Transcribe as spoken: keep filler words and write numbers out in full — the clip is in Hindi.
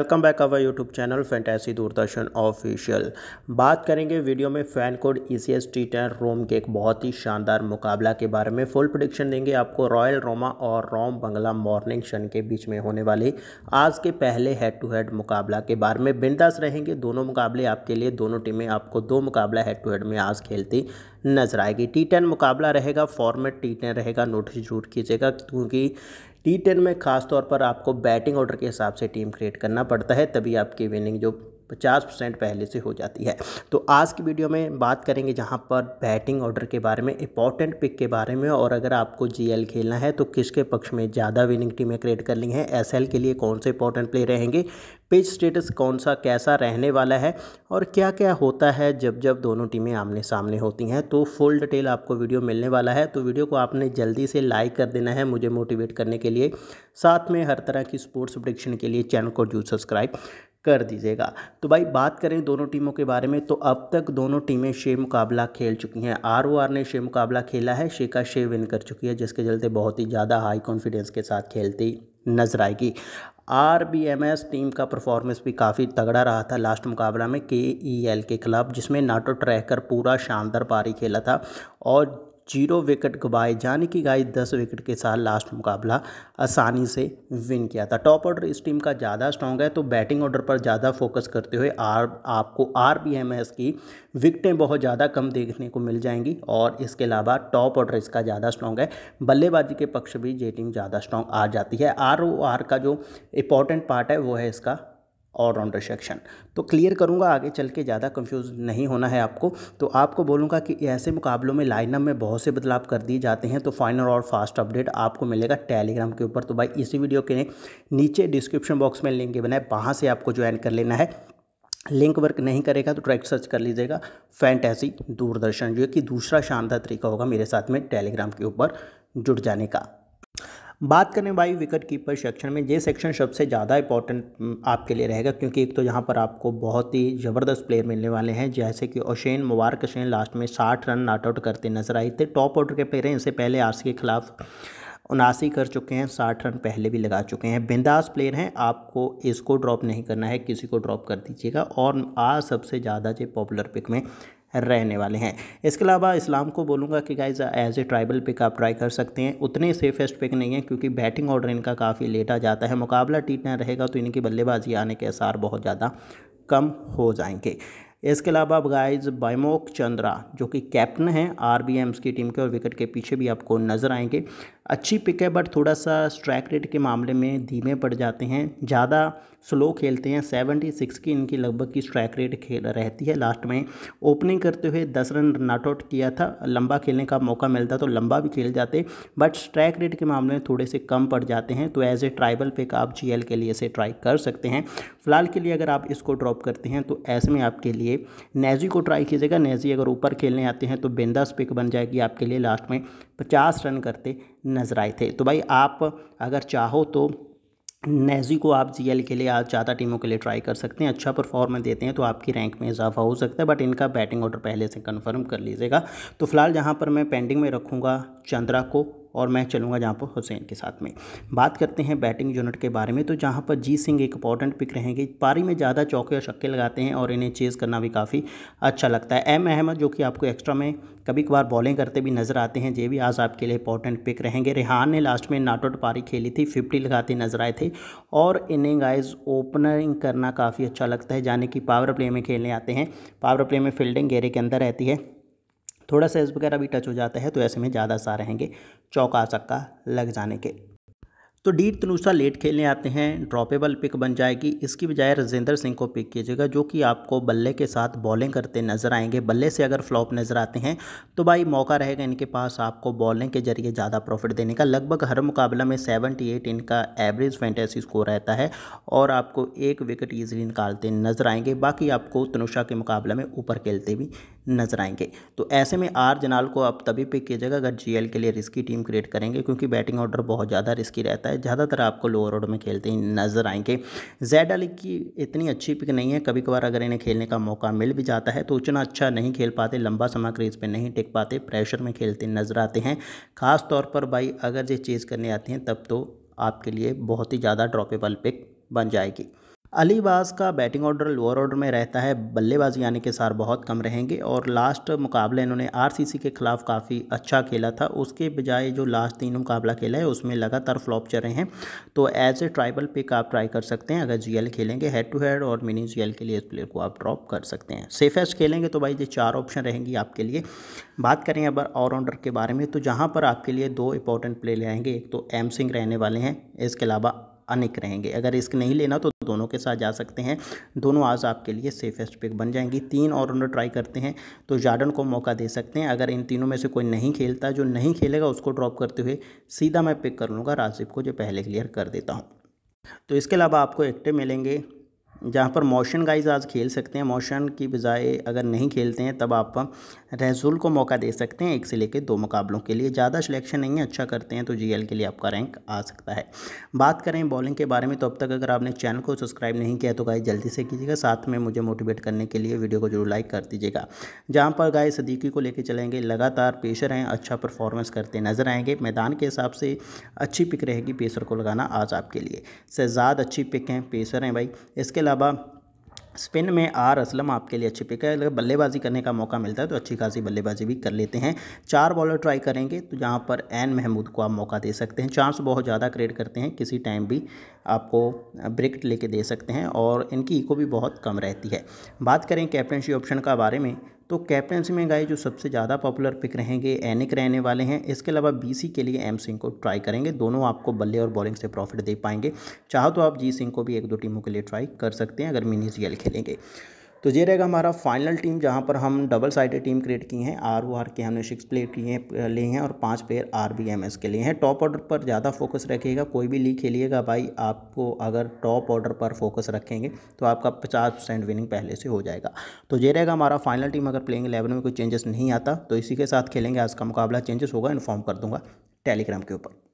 Welcome back our YouTube channel fantasy Doordarshan official. बात करेंगे वीडियो में fan code E C S T ten Rome के एक बहुत ही शानदार मुकाबला के बारे में। फुल प्रेडिक्शन देंगे आपको रॉयल रोमा और रोम बंगला मॉर्निंग शन के बीच में होने वाले आज के पहले हेड टू हेड मुकाबला के बारे में। बिंदास रहेंगे दोनों मुकाबले आपके लिए, दोनों टीमें आपको दो मुकाबला हेड टू हेड में आज खेलती नजर आएगी। टी टेन मुकाबला रहेगा, फॉर्मेट टी टेन रहेगा, नोटिस जरूर कीजिएगा क्योंकि टी टेन में खास तौर पर आपको बैटिंग ऑर्डर के हिसाब से टीम क्रिएट करना पड़ता है, तभी आपकी विनिंग जो पचास परसेंट पहले से हो जाती है। तो आज की वीडियो में बात करेंगे जहां पर बैटिंग ऑर्डर के बारे में, इंपॉर्टेंट पिक के बारे में, और अगर आपको जी एल खेलना है तो किसके पक्ष में ज़्यादा विनिंग टीमें क्रिएट करनी है, एस एल के लिए कौन से इंपॉर्टेंट प्ले रहेंगे, पिच स्टेटस कौन सा कैसा रहने वाला है और क्या क्या होता है जब जब दोनों टीमें आमने सामने होती हैं। तो फुल डिटेल आपको वीडियो मिलने वाला है, तो वीडियो को आपने जल्दी से लाइक कर देना है मुझे मोटिवेट करने के लिए। साथ में हर तरह की स्पोर्ट्स प्रेडिक्शन के लिए चैनल को जरूर सब्सक्राइब कर दीजिएगा। तो भाई बात करें दोनों टीमों के बारे में, तो अब तक दोनों टीमें छः मुकाबला खेल चुकी हैं। आर ओ आर ने छः मुकाबला खेला है, छः का छः विन कर चुकी है, जिसके चलते बहुत ही ज़्यादा हाई कॉन्फिडेंस के साथ खेलती नजर आएगी। R B M S team का परफॉर्मेंस भी काफ़ी तगड़ा रहा था लास्ट मुकाबला में के ई एल के खिलाफ, जिसमें नाटो ट्रैकर पूरा शानदार पारी खेला था और जीरो विकेट गवाए, जाने की गाय दस विकेट के साथ लास्ट मुकाबला आसानी से विन किया था। टॉप ऑर्डर इस टीम का ज़्यादा स्ट्रॉन्ग है, तो बैटिंग ऑर्डर पर ज़्यादा फोकस करते हुए आर आपको आर बी एम एस की विकटें बहुत ज़्यादा कम देखने को मिल जाएंगी, और इसके अलावा टॉप ऑर्डर इसका ज़्यादा स्ट्रॉन्ग है। बल्लेबाजी के पक्ष भी ये टीम ज़्यादा स्ट्रॉन्ग आ जाती है। आर ओ आर का जो इंपॉर्टेंट पार्ट है वो है इसका ऑलराउंडर सेक्शन, तो क्लियर करूंगा आगे चल के, ज़्यादा कंफ्यूज नहीं होना है आपको। तो आपको बोलूंगा कि ऐसे मुकाबलों में लाइनअप में बहुत से बदलाव कर दिए जाते हैं, तो फाइनल और फास्ट अपडेट आपको मिलेगा टेलीग्राम के ऊपर। तो भाई इसी वीडियो के नीचे डिस्क्रिप्शन बॉक्स में लिंक बना है, वहाँ से आपको ज्वाइन कर लेना है। लिंक वर्क नहीं करेगा तो डायरेक्ट सर्च कर लीजिएगा फैंटेसी दूरदर्शन, जो कि दूसरा शानदार तरीका होगा मेरे साथ में टेलीग्राम के ऊपर जुड़ जाने का। बात करें भाई विकेट कीपर सेक्शन में, ये सेक्शन सबसे ज़्यादा इंपॉर्टेंट आपके लिए रहेगा क्योंकि एक तो यहाँ पर आपको बहुत ही ज़बरदस्त प्लेयर मिलने वाले हैं, जैसे कि ओशेन म्वार कशन लास्ट में साठ रन नॉट आउट करते नजर आए थे। टॉप ऑर्डर के प्लेयर हैं, इससे पहले आर सी के खिलाफ उनासी कर चुके हैं, साठ रन पहले भी लगा चुके हैं। बिंदास प्लेयर हैं, आपको इसको ड्रॉप नहीं करना है, किसी को ड्रॉप कर दीजिएगा। और आज सबसे ज़्यादा जो पॉपुलर पिक में रहने वाले हैं। इसके अलावा इस्लाम को बोलूँगा कि guys as a tribal pick आप ट्राई कर सकते हैं, उतने सेफेस्ट पिक नहीं है क्योंकि बैटिंग ऑर्डर इनका काफ़ी लेट आ जाता है। मुकाबला टी टेन रहेगा तो इनकी बल्लेबाजी आने के आसार बहुत ज़्यादा कम हो जाएंगे। इसके अलावा अब गाइज बाइमोक चंद्रा जो कि कैप्टन हैं आर बी एम्स की टीम के और विकेट के पीछे भी आपको नज़र आएंगे। अच्छी पिक है बट थोड़ा सा स्ट्राइक रेट के मामले में धीमे पड़ जाते हैं, ज़्यादा स्लो खेलते हैं। छिहत्तर की इनकी लगभग की स्ट्राइक रेट खेल रहती है। लास्ट में ओपनिंग करते हुए दस रन नॉट आउट किया था, लंबा खेलने का मौका मिलता तो लंबा भी खेल जाते, बट स्ट्राइक रेट के मामले में थोड़े से कम पड़ जाते हैं। तो एज ए ट्राइबल पिक आप जी एल के लिए से ट्राई कर सकते हैं। फिलहाल के लिए अगर आप इसको ड्रॉप करते हैं तो ऐसे में आपके लिए नैजी को ट्राई कीजिएगा। नैजी अगर ऊपर खेलने आते हैं तो बिंदास पिक बन जाएगी आपके लिए, लास्ट में पचास रन करते नजर आए थे। तो भाई आप अगर चाहो तो नैजी को आप जी एल के लिए आज ज़्यादा टीमों के लिए ट्राई कर सकते हैं। अच्छा परफॉर्मेंस देते हैं तो आपकी रैंक में इजाफा हो सकता है, बट इनका बैटिंग ऑर्डर पहले से कंफर्म कर लीजिएगा। तो फिलहाल यहाँ पर मैं पेंडिंग में रखूँगा चंद्रा को और मैं चलूँगा जहाँ पर हुसैन के साथ में। बात करते हैं बैटिंग यूनिट के बारे में, तो जहाँ पर जी सिंह एक इंपॉर्टेंट पिक रहेंगे। पारी में ज़्यादा चौके और छक्के लगाते हैं और इन्हें चेज़ करना भी काफ़ी अच्छा लगता है। एम अहमद जो कि आपको एक्स्ट्रा में कभी कभार बॉलिंग करते भी नजर आते हैं, ये भी आज आपके लिए इंपॉर्टेंट पिक रहेंगे। रिहान ने लास्ट में नॉट आउट पारी खेली थी, फिफ्टी लगाते नजर आए थे और इन्हें गाइज ओपनिंग करना काफ़ी अच्छा लगता है, जाने कि पावर प्ले में खेलने आते हैं। पावर प्ले में फील्डिंग घेरे के अंदर रहती है, थोड़ा सा एज वगैरह भी टच हो जाता है, तो ऐसे में ज़्यादा सा रहेंगे चौका चक्का लग जाने के। तो डीड तनुषा लेट खेलने आते हैं, ड्रॉपेबल पिक बन जाएगी। इसकी बजाय राजेंद्र सिंह को पिक कीजिएगा जो कि आपको बल्ले के साथ बॉलिंग करते नजर आएंगे। बल्ले से अगर फ्लॉप नज़र आते हैं तो भाई मौका रहेगा इनके पास आपको बॉलिंग के जरिए ज़्यादा प्रॉफिट देने का। लगभग हर मुकाबला में अठहत्तर इनका एवरेज फैंटेसी स्कोर रहता है और आपको एक विकेट ईजिली निकालते नजर आएंगे। बाकी आपको तनुषा के मुकाबला में ऊपर खेलते भी नजर आएंगे, तो ऐसे में आर जनाल को आप तभी पिक कीजिएगा अगर जी एल के लिए रिस्की टीम क्रिएट करेंगे, क्योंकि बैटिंग ऑर्डर बहुत ज़्यादा रिस्की रहता है, ज़्यादातर आपको लोअर ऑर्डर में खेलते ही नजर आएंगे। जैड आलिग की इतनी अच्छी पिक नहीं है, कभी कभार अगर इन्हें खेलने का मौका मिल भी जाता है तो उतना अच्छा नहीं खेल पाते, लंबा समय क्रीज पे नहीं टिक पाते, प्रेशर में खेलते नजर आते हैं। खास तौर पर भाई अगर ये चेज करने आते हैं तब तो आपके लिए बहुत ही ज़्यादा ड्रॉपेबल पिक बन जाएगी। अलीबाज का बैटिंग ऑर्डर लोअर ऑर्डर में रहता है, बल्लेबाजी यानी के सार बहुत कम रहेंगे और लास्ट मुकाबले इन्होंने आरसीसी के खिलाफ काफ़ी अच्छा खेला था, उसके बजाय जो लास्ट तीन मुकाबला खेला है उसमें लगातार फ्लॉप चल रहे हैं। तो एज ए ट्राइबल पिक आप ट्राई कर सकते हैं, अगर जीएल खेलेंगे हेड टू हेड और मिनी जीएल के लिए इस प्लेयर को आप ड्रॉप कर सकते हैं। सेफेस्ट खेलेंगे तो भाई ये चार ऑप्शन रहेंगी आपके लिए। बात करें अब ऑलराउंडर के बारे में, तो जहाँ पर आपके लिए दो इंपॉर्टेंट प्लेयर रहेंगे, एक तो एम सिंह रहने वाले हैं, इसके अलावा अनिक रहेंगे। अगर रिस्क नहीं लेना तो दोनों के साथ जा सकते हैं, दोनों आज आपके लिए सेफेस्ट पिक बन जाएंगी। तीन ऑलराउंडर ट्राई करते हैं तो जॉर्डन को मौका दे सकते हैं, अगर इन तीनों में से कोई नहीं खेलता, जो नहीं खेलेगा उसको ड्रॉप करते हुए सीधा मैं पिक कर लूँगा राजीव को, जो पहले क्लियर कर देता हूँ। तो इसके अलावा आपको एक्टिव मिलेंगे जहाँ पर मोशन गाइज आज खेल सकते हैं। मोशन की बजाय अगर नहीं खेलते हैं तब आप रहसूल को मौका दे सकते हैं एक से लेकर दो मुकाबलों के लिए। ज़्यादा सिलेक्शन नहीं है, अच्छा करते हैं तो जीएल के लिए आपका रैंक आ सकता है। बात करें बॉलिंग के बारे में, तो अब तक अगर आपने चैनल को सब्सक्राइब नहीं किया तो गाइज जल्दी से कीजिएगा, साथ में मुझे मोटिवेट करने के लिए वीडियो को जरूर लाइक कर दीजिएगा। जहाँ पर गाइज सदीकी को लेकर चलेंगे, लगातार पेसर हैं, अच्छा परफॉर्मेंस करते नजर आएंगे, मैदान के हिसाब से अच्छी पिक रहेगी पेसर को लगाना आज आपके लिए। शहजाद अच्छी पिक हैं, पेसर हैं भाई। इसके अलावा स्पिन में आर असलम आपके लिए अच्छी पिक है, अगर बल्लेबाजी करने का मौका मिलता है तो अच्छी खासी बल्लेबाजी भी कर लेते हैं। चार बॉलर ट्राई करेंगे तो जहां पर एन महमूद को आप मौका दे सकते हैं, चांस बहुत ज़्यादा क्रिएट करते हैं, किसी टाइम भी आपको ब्रेक लेके दे सकते हैं और इनकी इको भी बहुत कम रहती है। बात करें कैप्टनशी ऑप्शन का बारे में, तो कैप्टनसी में गाइस जो सबसे ज़्यादा पॉपुलर पिक रहेंगे एनिक रहने वाले हैं, इसके अलावा बीसी के लिए एम सिंह को ट्राई करेंगे, दोनों आपको बल्ले और बॉलिंग से प्रॉफिट दे पाएंगे। चाहो तो आप जी सिंह को भी एक दो टीमों के लिए ट्राई कर सकते हैं अगर मिनी जीएल खेलेंगे। तो ये रहेगा हमारा फाइनल टीम, जहां पर हम डबल साइडेड टीम क्रिएट की हैं। आर ओ आर के हमने सिक्स प्लेयर किए हैं लिए हैं और पांच player R B M S के लिए हैं। टॉप ऑर्डर पर ज़्यादा फोकस रखिएगा, कोई भी लीग खेलिएगा भाई, आपको अगर टॉप ऑर्डर पर फोकस रखेंगे तो आपका पचास परसेंट विनिंग पहले से हो जाएगा। तो ये रहेगा हमारा फाइनल टीम, अगर प्लेइंग इलेवन में कोई चेंजेस नहीं आता तो इसी के साथ खेलेंगे आज का मुकाबला, चेंजेस होगा इन्फॉर्म कर दूँगा टेलीग्राम के ऊपर।